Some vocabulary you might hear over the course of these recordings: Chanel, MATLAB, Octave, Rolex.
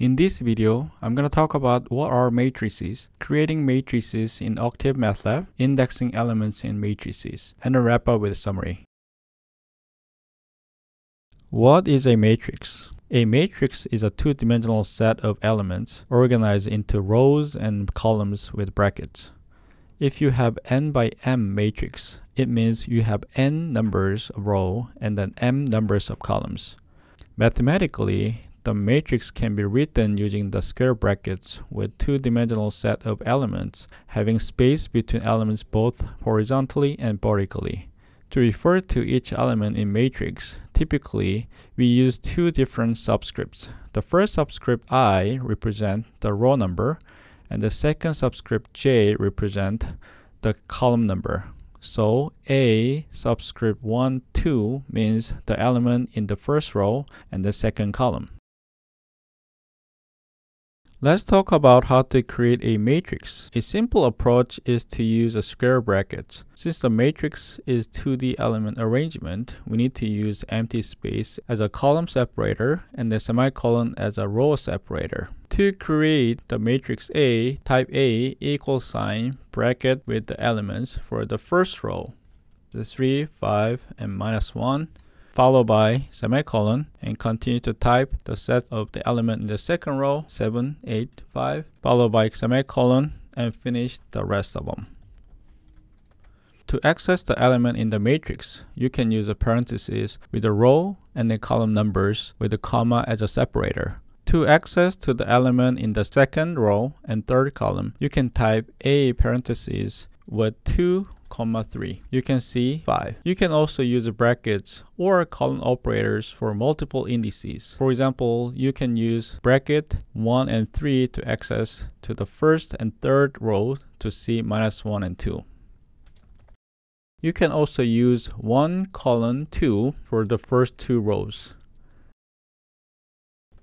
In this video, I'm going to talk about what are matrices, creating matrices in Octave MATLAB, indexing elements in matrices, and I'll wrap up with a summary. What is a matrix? A matrix is a two-dimensional set of elements organized into rows and columns with brackets. If you have n by m matrix, it means you have n numbers of rows and then m numbers of columns. Mathematically, the matrix can be written using the square brackets with two-dimensional set of elements having space between elements both horizontally and vertically. To refer to each element in matrix, typically we use two different subscripts. The first subscript I represents the row number and the second subscript j represents the column number. So A subscript 1, 2 means the element in the first row and the second column. Let's talk about how to create a matrix. A simple approach is to use a square bracket. Since the matrix is 2D element arrangement, we need to use empty space as a column separator and the semicolon as a row separator. To create the matrix A, type A =, bracket with the elements for the first row, the 3, 5, and -1, followed by semicolon, and continue to type the set of the element in the second row, 7, 8, 5, followed by semicolon, and finish the rest of them. To access the element in the matrix, you can use a parenthesis with the row and the column numbers with a comma as a separator. To access to the element in the second row and third column, you can type A parentheses with 2, 3. You can see 5. You can also use brackets or column operators for multiple indices. For example, you can use bracket 1 and 3 to access to the first and third row to see -1 and 2. You can also use 1:2 for the first two rows.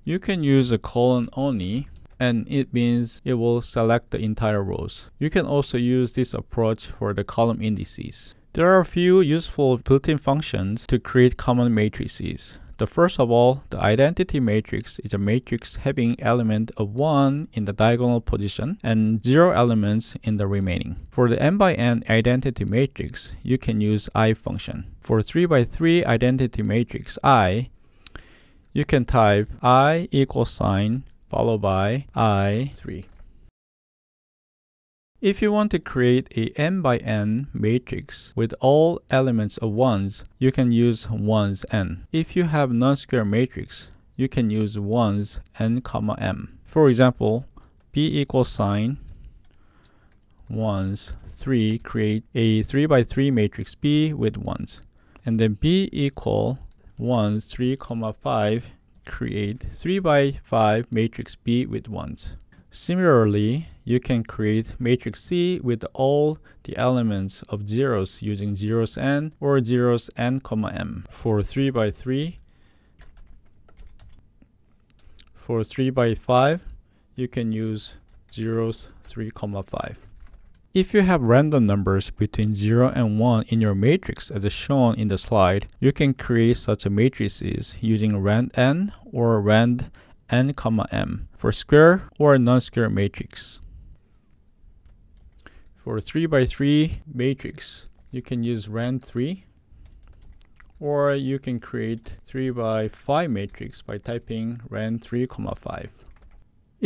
You can use a colon only, and it means it will select the entire rows. You can also use this approach for the column indices. There are a few useful built-in functions to create common matrices. The first of all, the identity matrix is a matrix having element of 1 in the diagonal position and 0 elements in the remaining. For the n by n identity matrix, you can use I function. For 3 by 3 identity matrix I, you can type I =, followed by I3. If you want to create a n by n matrix with all elements of 1s, you can use 1s n. If you have non-square matrix, you can use 1s n, m. For example, B =, 1s 3 create a 3 by 3 matrix B with 1s. And then B = 1s 3, 5 create 3 by 5 matrix B with 1s. Similarly, you can create matrix C with all the elements of 0s using 0s n or 0s n, m. For 3 by 3, for 3 by 5, you can use 0s 3, 5. If you have random numbers between 0 and 1 in your matrix as shown in the slide, you can create such a matrices using rand n or rand n, m for square or non-square matrix. For 3 by 3 matrix, you can use rand 3, or you can create 3 by 5 matrix by typing rand 3, 5.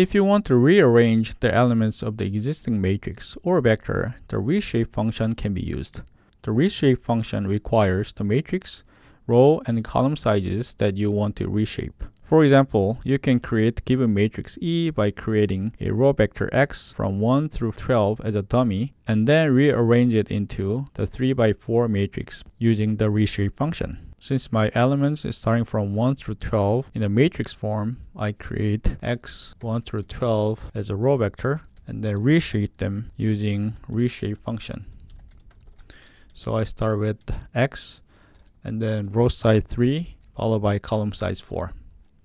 If you want to rearrange the elements of the existing matrix or vector, the reshape function can be used. The reshape function requires the matrix, row, and column sizes that you want to reshape. For example, you can create given matrix E by creating a row vector X from 1 through 12 as a dummy, and then rearrange it into the 3 by 4 matrix using the reshape function. Since my elements is starting from 1 through 12 in the matrix form, I create X 1 through 12 as a row vector and then reshape them using reshape function. So I start with X and then row size 3 followed by column size 4.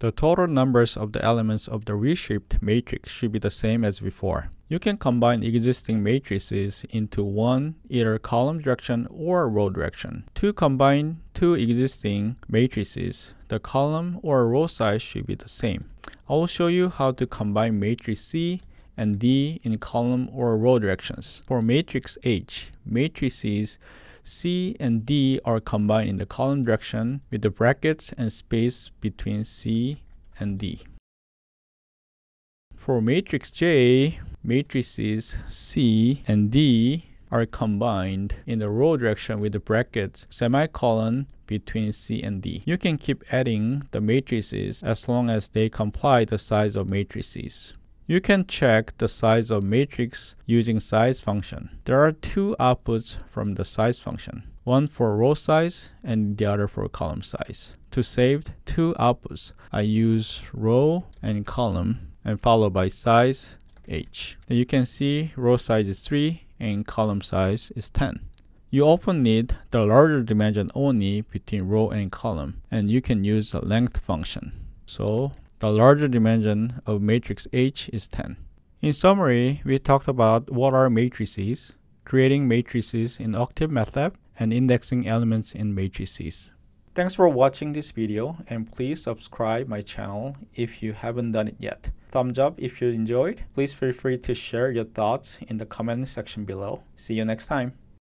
The total numbers of the elements of the reshaped matrix should be the same as before. You can combine existing matrices into one either column direction or row direction. To combine two existing matrices, the column or row size should be the same. I will show you how to combine matrix C and D in column or row directions. For matrix H, matrices C and D are combined in the column direction with the brackets and space between C and D. For matrix J, matrices C and D are combined in the row direction with the brackets, semicolon, between C and D. You can keep adding the matrices as long as they comply the size of matrices. You can check the size of matrix using size function. There are two outputs from the size function, one for row size and the other for column size. To save two outputs, I use row and column and followed by size H. Now you can see row size is 3 and column size is 10. You often need the larger dimension only between row and column, and you can use the length function. So the larger dimension of matrix H is 10. In summary, we talked about what are matrices, creating matrices in Octave MATLAB, and indexing elements in matrices. Thanks for watching this video, and please subscribe my channel if you haven't done it yet. Thumbs up if you enjoyed. Please feel free to share your thoughts in the comment section below. See you next time.